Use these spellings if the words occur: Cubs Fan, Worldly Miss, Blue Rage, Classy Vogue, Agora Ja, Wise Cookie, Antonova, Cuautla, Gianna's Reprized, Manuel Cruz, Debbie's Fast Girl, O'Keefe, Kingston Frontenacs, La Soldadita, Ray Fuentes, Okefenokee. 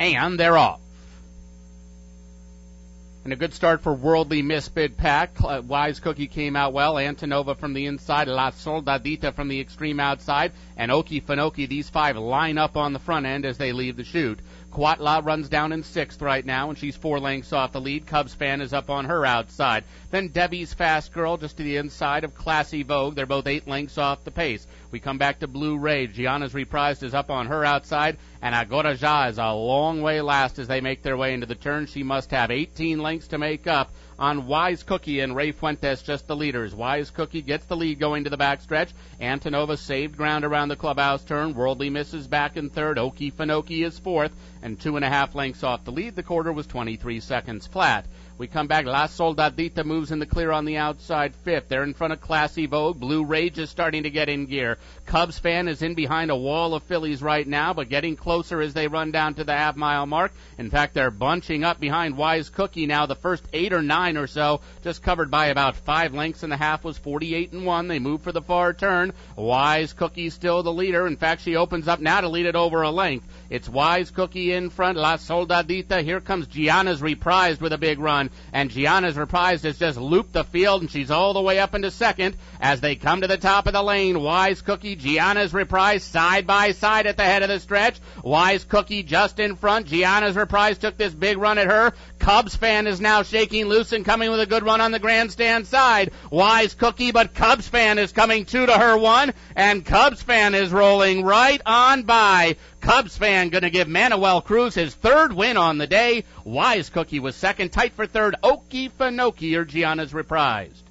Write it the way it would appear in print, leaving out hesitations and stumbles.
and they're off. And a good start for Worldly Miss bid pack. Wise Cookie came out well. Antonova from the inside. La Soldadita from the extreme outside. And Okefenokee. These five line up on the front end as they leave the chute. Cuautla runs down in sixth right now, and she's 4 lengths off the lead. Cubs Fan is up on her outside. Then Debbie's Fast Girl just to the inside of Classy Vogue. They're both 8 lengths off the pace. We come back to Blue Rage. Gianna's Reprized is up on her outside. And Agora Ja is a long way last as they make their way into the turn. She must have 18 lengths to make up on Wise Cookie and Ray Fuentes, just the leaders. Wise Cookie gets the lead going to the backstretch. Antonova saved ground around the clubhouse turn. Worldly Miss is back in third. Okefenokee is fourth. And 2.5 lengths off the lead. The quarter was 23 seconds flat. We come back. La Soldadita moves in the clear on the outside fifth. They're in front of Classy Vogue. Blue Rage is starting to get in gear. Cubs Fan is in behind a wall of fillies right now, but getting closer as they run down to the half-mile mark. In fact, they're bunching up behind Wise Cookie now. The first 8 or 9 or so, just covered by about 5 lengths, and the half was 48-1. They move for the far turn. Wise Cookie still the leader. In fact, she opens up now to lead it over a length. It's Wise Cookie in front. La Soldadita. Here comes Gianna's Reprised with a big run. And Gianna's Reprised has just looped the field, and she's all the way up into second as they come to the top of the lane. Wise Cookie, Gianna's Reprised side by side at the head of the stretch. Wise Cookie just in front. Gianna's Reprised took this big run at her. Cubs Fan is now shaking loose and coming with a good run on the grandstand side. Wise Cookie, but Cubs Fan is coming 2 to her 1, and Cubs Fan is rolling right on by. Cubs Fan going to give Manuel Cruz his third win on the day. Wise Cookie was second, tight for third. Okefenokee or Gianna's Reprised.